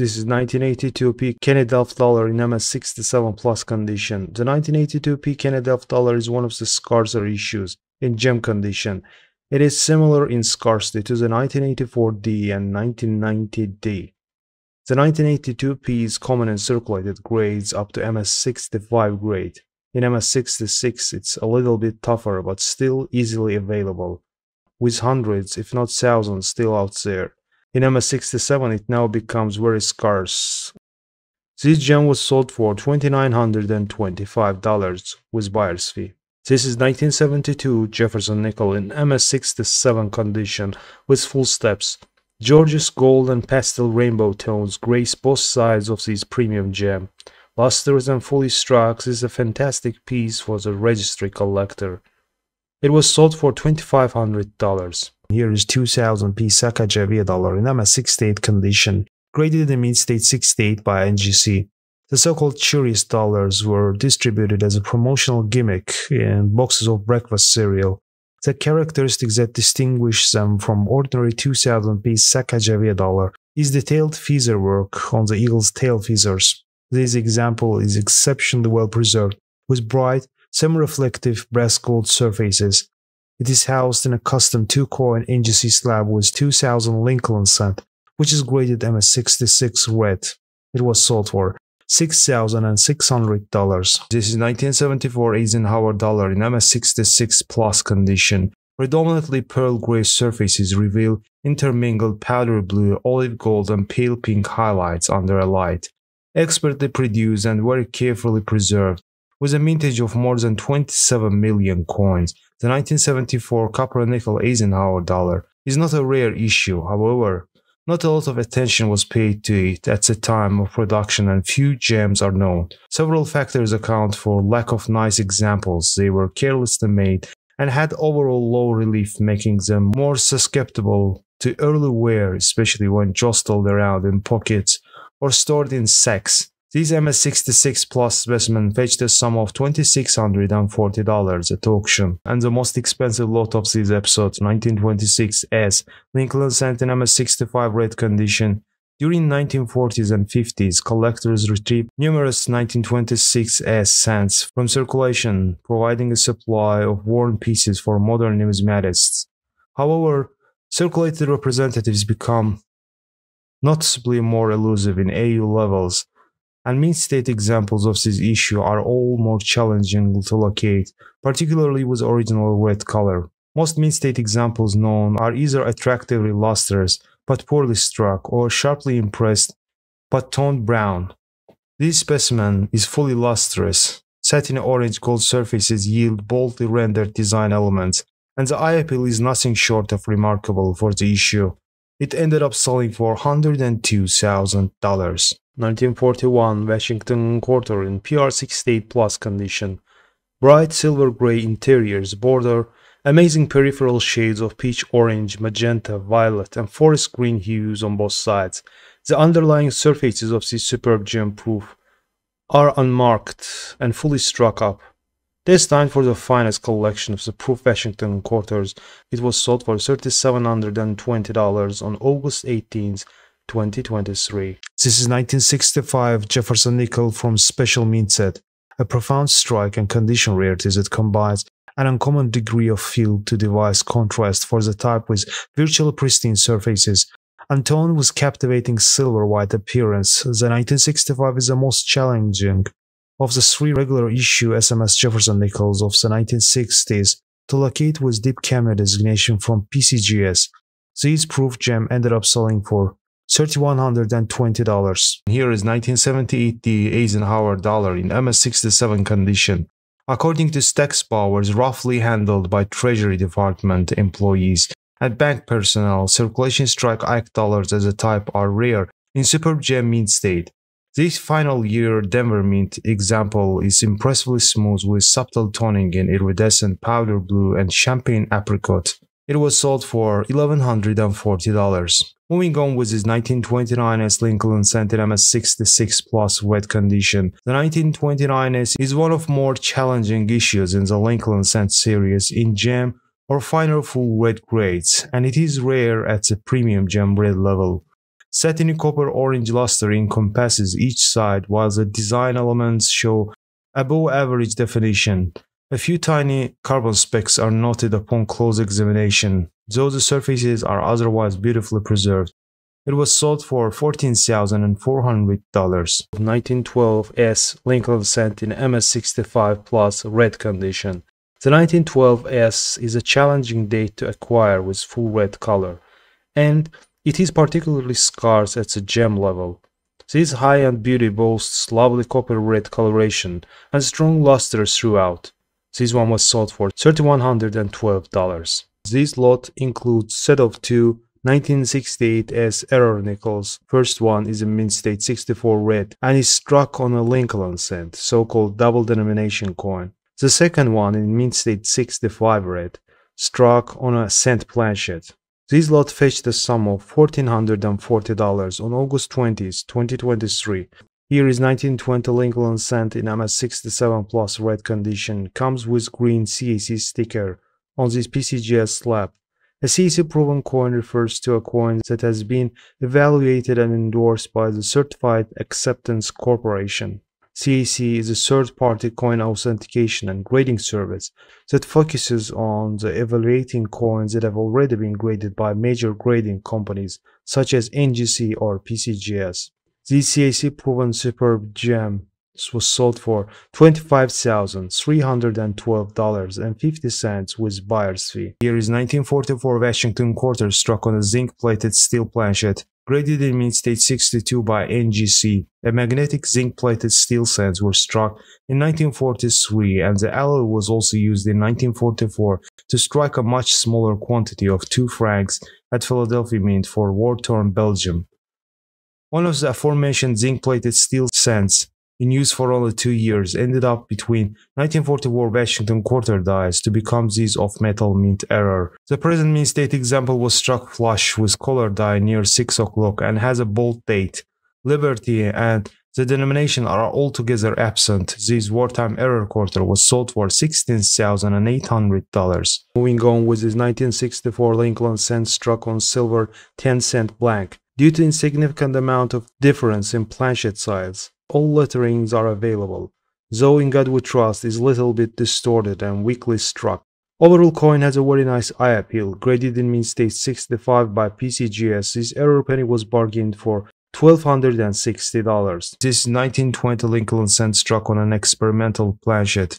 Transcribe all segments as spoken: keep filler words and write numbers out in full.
This is nineteen eighty-two P Kennedy half dollar in M S sixty-seven plus condition. The nineteen eighty-two P Kennedy half dollar is one of the scarcer issues in gem condition. It is similar in scarcity to the nineteen eighty-four D and nineteen ninety D. The nineteen eighty-two P is common in circulated grades up to M S sixty-five grade. In M S sixty-six, it's a little bit tougher, but still easily available, with hundreds, if not thousands, still out there. In M S sixty-seven, it now becomes very scarce. This gem was sold for two thousand nine hundred twenty-five dollars with buyer's fee. This is nineteen seventy-two Jefferson nickel in M S sixty-seven condition with full steps. Gorgeous gold and pastel rainbow tones grace both sides of this premium gem. Lustrous and fully struck, is a fantastic piece for the registry collector. It was sold for two thousand five hundred dollars. Here is two thousand P Sacagawea dollar in M S sixty-eight condition, graded in mid-state sixty-eight by N G C. The so-called Cheerios dollars were distributed as a promotional gimmick in boxes of breakfast cereal. The characteristics that distinguish them from ordinary two thousand P Sacagawea dollar is detailed feather work on the eagle's tail feathers. This example is exceptionally well preserved, with bright, semi-reflective brass gold surfaces. It is housed in a custom two-coin N G C slab with two thousand Lincoln cent, which is graded M S sixty-six red. It was sold for six thousand six hundred dollars. This is nineteen seventy-four Eisenhower dollar in M S sixty-six plus condition. Predominantly pearl-gray surfaces reveal intermingled powder blue, olive gold, and pale pink highlights under a light. Expertly produced and very carefully preserved, with a mintage of more than twenty-seven million coins. The nineteen seventy-four copper nickel Eisenhower dollar is not a rare issue, however. Not a lot of attention was paid to it at the time of production and few gems are known. Several factors account for lack of nice examples. They were carelessly made and had overall low relief, making them more susceptible to early wear, especially when jostled around in pockets or stored in sacks. These M S sixty-six plus specimen fetched a sum of two thousand six hundred forty dollars at auction, and the most expensive lot of these episodes, nineteen twenty-six S, Lincoln cent in M S sixty-five red condition. During nineteen forties and fifties, collectors retrieved numerous nineteen twenty-six S cents from circulation, providing a supply of worn pieces for modern numismatists. However, circulated representatives become noticeably more elusive in A U levels, and mid-state examples of this issue are all more challenging to locate, particularly with original red color. Most mid-state examples known are either attractively lustrous but poorly struck, or sharply impressed but toned brown. This specimen is fully lustrous. Satin orange gold surfaces yield boldly rendered design elements, and the eye appeal is nothing short of remarkable for the issue. It ended up selling for one hundred two thousand dollars. nineteen forty-one Washington Quarter in P R sixty-eight plus condition. Bright silver-gray interiors border, amazing peripheral shades of peach-orange, magenta, violet, and forest green hues on both sides. The underlying surfaces of this superb gem proof are unmarked and fully struck up. Destined for the finest collection of the proof Washington quarters, it was sold for three thousand seven hundred twenty dollars on August eighteenth, twenty twenty-three. This is nineteen sixty-five Jefferson nickel from Special Mint Set, a profound strike and condition rarities that combines an uncommon degree of field-to-device contrast for the type with virtually pristine surfaces, and tone with captivating silver-white appearance. The nineteen sixty-five is the most challenging of the three regular issue S M S Jefferson nickels of the nineteen sixties to locate with deep cameo designation from P C G S. This proof gem ended up selling for three thousand one hundred twenty dollars. Here is nineteen seventy-eight D Eisenhower dollar in M S sixty-seven condition. According to Stack's Bowers, roughly handled by Treasury Department employees and bank personnel, circulation strike Ike dollars as a type are rare in superb gem mint state. This final year Denver mint example is impressively smooth with subtle toning in iridescent powder blue and champagne apricot. It was sold for one thousand one hundred forty dollars. Moving on with his nineteen twenty-nine S Lincoln cent in M S sixty-six plus wet condition. The nineteen twenty-nine S is one of more challenging issues in the Lincoln cent series in gem or finer full red grades, and it is rare at the premium gem red level. Satiny copper orange luster encompasses each side, while the design elements show above average definition. A few tiny carbon specks are noted upon close examination, though the surfaces are otherwise beautifully preserved. It was sold for fourteen thousand four hundred dollars. nineteen twelve S Lincoln cent in M S sixty-five plus red condition. The nineteen twelve S is a challenging date to acquire with full red color, and it is particularly scarce at the gem level. This high-end beauty boasts lovely copper red coloration and strong luster throughout. This one was sold for three thousand one hundred twelve dollars. This lot includes set of two nineteen sixty-eight S error nickels. First one is a mint state sixty-four red and is struck on a Lincoln cent, so-called double denomination coin. The second one in mint state sixty-five red, struck on a cent planchet. This lot fetched a sum of one thousand four hundred forty dollars on August twentieth, twenty twenty-three. Here is nineteen twenty Lincoln cent in M S sixty-seven plus red condition, comes with green C A C sticker on this P C G S slab. A C A C proven coin refers to a coin that has been evaluated and endorsed by the Certified Acceptance Corporation. C A C is a third-party coin authentication and grading service that focuses on the evaluating coins that have already been graded by major grading companies such as N G C or P C G S. This C A C-proven superb gem was sold for twenty-five thousand three hundred twelve dollars and fifty cents with buyer's fee. Here is nineteen forty-four Washington Quarter struck on a zinc-plated steel planchet, graded in mint state sixty-two by N G C. A magnetic zinc-plated steel cents were struck in nineteen forty-three, and the alloy was also used in nineteen forty-four to strike a much smaller quantity of two francs at Philadelphia Mint for war-torn Belgium. One of the aforementioned zinc-plated steel cents, in use for only two years, ended up between nineteen forty-four Washington Quarter dies to become these off-metal mint error. The present mint state example was struck flush with color die near six o'clock and has a bold date. Liberty and the denomination are altogether absent. This wartime error quarter was sold for sixteen thousand eight hundred dollars. Moving on with this nineteen sixty-four Lincoln cent struck on silver ten cent blank. Due to insignificant amount of difference in planchet size, all letterings are available, though In God We Trust is little bit distorted and weakly struck. Overall coin has a very nice eye appeal. Graded in mint state sixty-five by P C G S, this error penny was bargained for one thousand two hundred sixty dollars. This nineteen twenty Lincoln cent struck on an experimental planchet,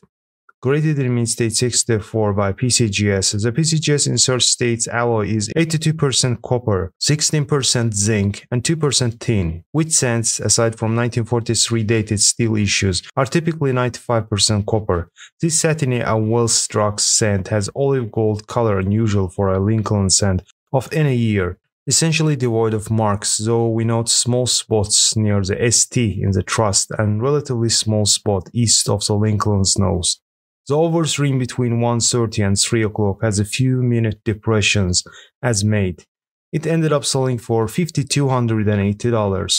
graded in mint state sixty-four by P C G S. The P C G S insert states alloy is eighty-two percent copper, sixteen percent zinc, and two percent tin, which cents, aside from nineteen forty-three dated steel issues, are typically ninety-five percent copper. This satiny and well-struck cent has olive gold color, unusual for a Lincoln cent of any year, essentially devoid of marks, though we note small spots near the S T in the thrust and relatively small spot east of the Lincoln's nose. The obverse rim between one thirty and three o'clock has a few minute depressions as made. It ended up selling for five thousand two hundred eighty dollars.